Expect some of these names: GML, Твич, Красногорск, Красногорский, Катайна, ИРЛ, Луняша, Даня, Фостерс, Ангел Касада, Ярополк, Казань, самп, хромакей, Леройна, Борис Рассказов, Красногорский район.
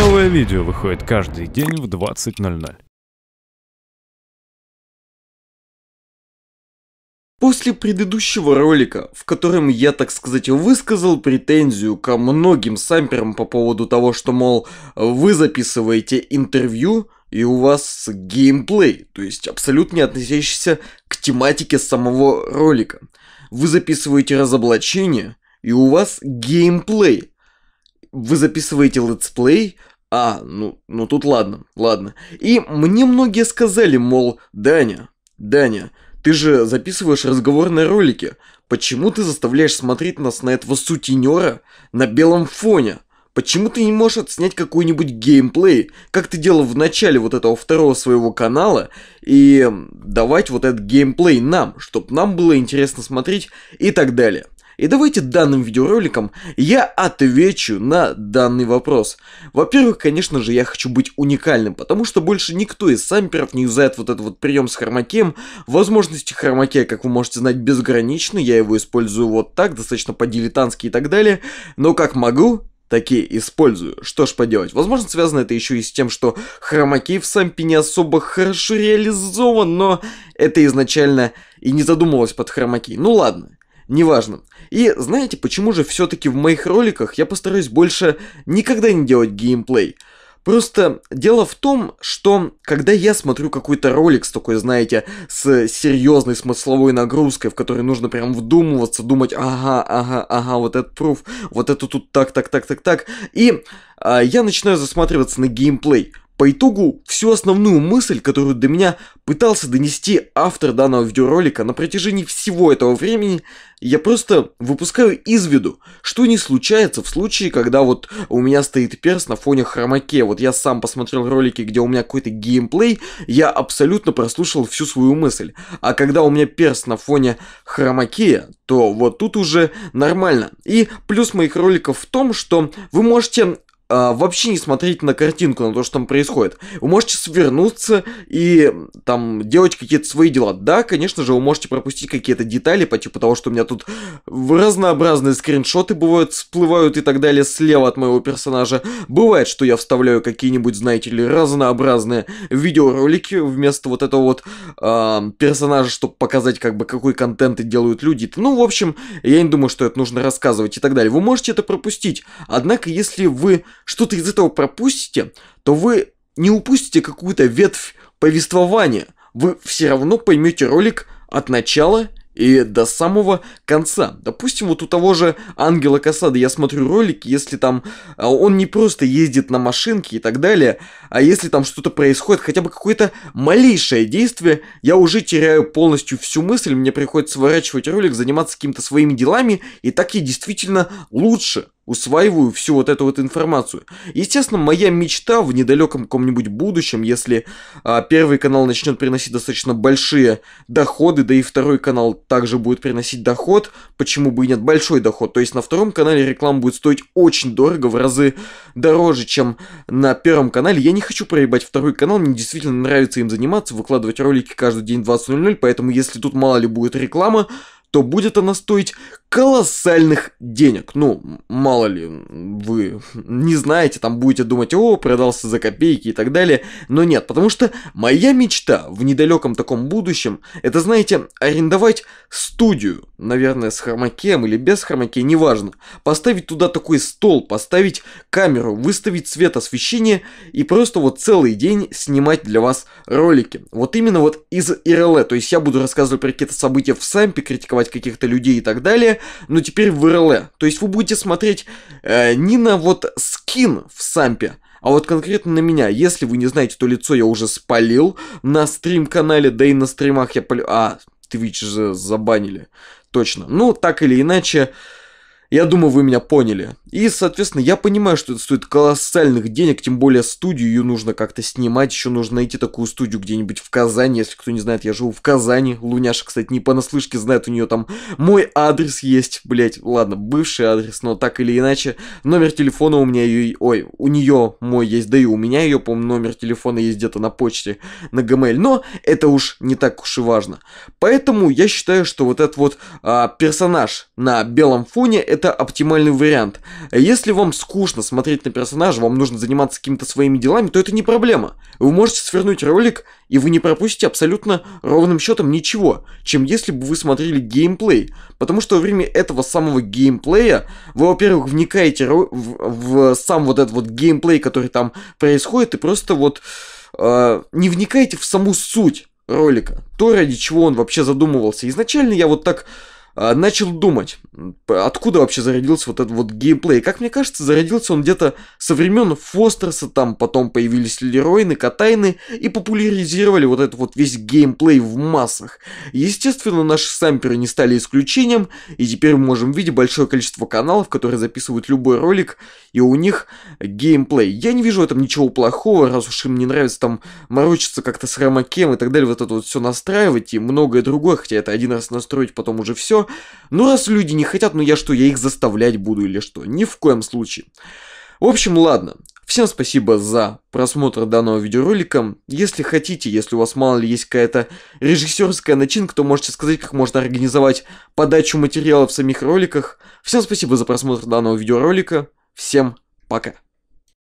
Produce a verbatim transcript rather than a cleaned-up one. Новое видео выходит каждый день в двадцать ноль ноль. После предыдущего ролика, в котором я, так сказать, высказал претензию ко многим самперам по поводу того, что, мол, вы записываете интервью и у вас геймплей, то есть абсолютно не относящийся к тематике самого ролика. Вы записываете разоблачение и у вас геймплей. Вы записываете летсплей. А, ну, ну тут ладно, ладно. И мне многие сказали, мол, Даня, Даня, ты же записываешь разговорные ролики. Почему ты заставляешь смотреть нас на этого сутенера на белом фоне? Почему ты не можешь отснять какой-нибудь геймплей, как ты делал в начале вот этого второго своего канала, и давать вот этот геймплей нам, чтобы нам было интересно смотреть и так далее. И давайте данным видеороликом я отвечу на данный вопрос. Во-первых, конечно же, я хочу быть уникальным, потому что больше никто из самперов не юзает вот этот вот прием с хромакеем. Возможности хромакея, как вы можете знать, безграничны. Я его использую вот так, достаточно по-дилетантски и так далее. Но как могу, такие использую. Что ж поделать. Возможно, связано это еще и с тем, что хромакей в сампе не особо хорошо реализован, но это изначально и не задумывалось под хромакей. Ну ладно. Неважно. И знаете, почему же все-таки в моих роликах я постараюсь больше никогда не делать геймплей? Просто дело в том, что когда я смотрю какой-то ролик с такой, знаете, с серьезной смысловой нагрузкой, в которой нужно прям вдумываться, думать, ага, ага, ага, вот этот пруф, вот это тут так, так, так, так, так, и а, я начинаю засматриваться на геймплей. По итогу, всю основную мысль, которую до меня пытался донести автор данного видеоролика на протяжении всего этого времени, я просто выпускаю из виду, что не случается в случае, когда вот у меня стоит перс на фоне хромакея. Вот я сам посмотрел ролики, где у меня какой-то геймплей, я абсолютно прослушал всю свою мысль. А когда у меня перс на фоне хромакея, то вот тут уже нормально. И плюс моих роликов в том, что вы можете... А, вообще не смотреть на картинку, на то, что там происходит. Вы можете свернуться и там делать какие-то свои дела. Да, конечно же, вы можете пропустить какие-то детали по типу того, что у меня тут разнообразные скриншоты бывают, всплывают и так далее слева от моего персонажа. Бывает, что я вставляю какие-нибудь, знаете ли, разнообразные видеоролики вместо вот этого вот а, персонажа, чтобы показать, как бы, какой контент делают люди. Ну, в общем, я не думаю, что это нужно рассказывать и так далее. Вы можете это пропустить. Однако, если вы что-то из этого пропустите, то вы не упустите какую-то ветвь повествования. Вы все равно поймете ролик от начала и до самого конца. Допустим, вот у того же Ангела Касада я смотрю ролик, если там он не просто ездит на машинке и так далее, а если там что-то происходит, хотя бы какое-то малейшее действие, я уже теряю полностью всю мысль, мне приходится сворачивать ролик, заниматься какими-то своими делами, и так я действительно лучше усваиваю всю вот эту вот информацию. Естественно, моя мечта в недалеком каком-нибудь будущем, если а, первый канал начнет приносить достаточно большие доходы, да и второй канал также будет приносить доход, почему бы и нет, большой доход. То есть на втором канале реклама будет стоить очень дорого, в разы дороже, чем на первом канале. Я не хочу проебать второй канал, мне действительно нравится им заниматься, выкладывать ролики каждый день в двадцать ноль ноль, поэтому если тут мало ли будет реклама, то будет она стоить колоссальных денег. Ну, мало ли, вы не знаете, там будете думать, о, продался за копейки и так далее. Но нет, потому что моя мечта в недалеком таком будущем, это, знаете, арендовать студию, наверное, с хромакеем или без хромакея, неважно. Поставить туда такой стол, поставить камеру, выставить свет, освещение и просто вот целый день снимать для вас ролики. Вот именно вот из ИРЛ, то есть я буду рассказывать про какие-то события в сампе, критиковать каких-то людей и так далее, но теперь в РЛ. То есть вы будете смотреть э, не на вот скин в сампе, а вот конкретно на меня. Если вы не знаете, то лицо я уже спалил на стрим-канале, да и на стримах я палю... А, Твич же забанили. Точно. Ну, так или иначе... Я думаю, вы меня поняли. И, соответственно, я понимаю, что это стоит колоссальных денег, тем более студию, ее нужно как-то снимать, еще нужно найти такую студию где-нибудь в Казани, если кто не знает, я живу в Казани, Луняша, кстати, не понаслышке знает, у нее там мой адрес есть, блять, ладно, бывший адрес, но так или иначе, номер телефона у меня, ее, ой, у нее мой есть, да и у меня ее, по-моему, номер телефона есть где-то на почте, на джи эм эл, но это уж не так уж и важно. Поэтому я считаю, что вот этот вот а, персонаж на белом фоне, это это оптимальный вариант. Если вам скучно смотреть на персонажа, вам нужно заниматься какими-то своими делами, то это не проблема. Вы можете свернуть ролик, и вы не пропустите абсолютно ровным счетом ничего, чем если бы вы смотрели геймплей. Потому что во время этого самого геймплея вы, во-первых, вникаете в, в, в сам вот этот вот геймплей, который там происходит, и просто вот э, не вникаете в саму суть ролика, то, ради чего он вообще задумывался. Изначально я вот так э, начал думать, откуда вообще зародился вот этот вот геймплей. Как мне кажется, зародился он где-то со времен Фостерса, там потом появились Леройны, Катайны и популяризировали вот этот вот весь геймплей в массах. Естественно, наши самперы не стали исключением, и теперь мы можем видеть большое количество каналов, которые записывают любой ролик, и у них геймплей. Я не вижу в этом ничего плохого, раз уж им не нравится там морочиться как-то с рамакем и так далее, вот это вот все настраивать и многое другое, хотя это один раз настроить, потом уже все. Но раз люди не хотят, ну я что, я их заставлять буду или что? Ни в коем случае. В общем, ладно. Всем спасибо за просмотр данного видеоролика. Если хотите, если у вас мало ли есть какая-то режиссерская начинка, то можете сказать, как можно организовать подачу материала в самих роликах. Всем спасибо за просмотр данного видеоролика. Всем пока.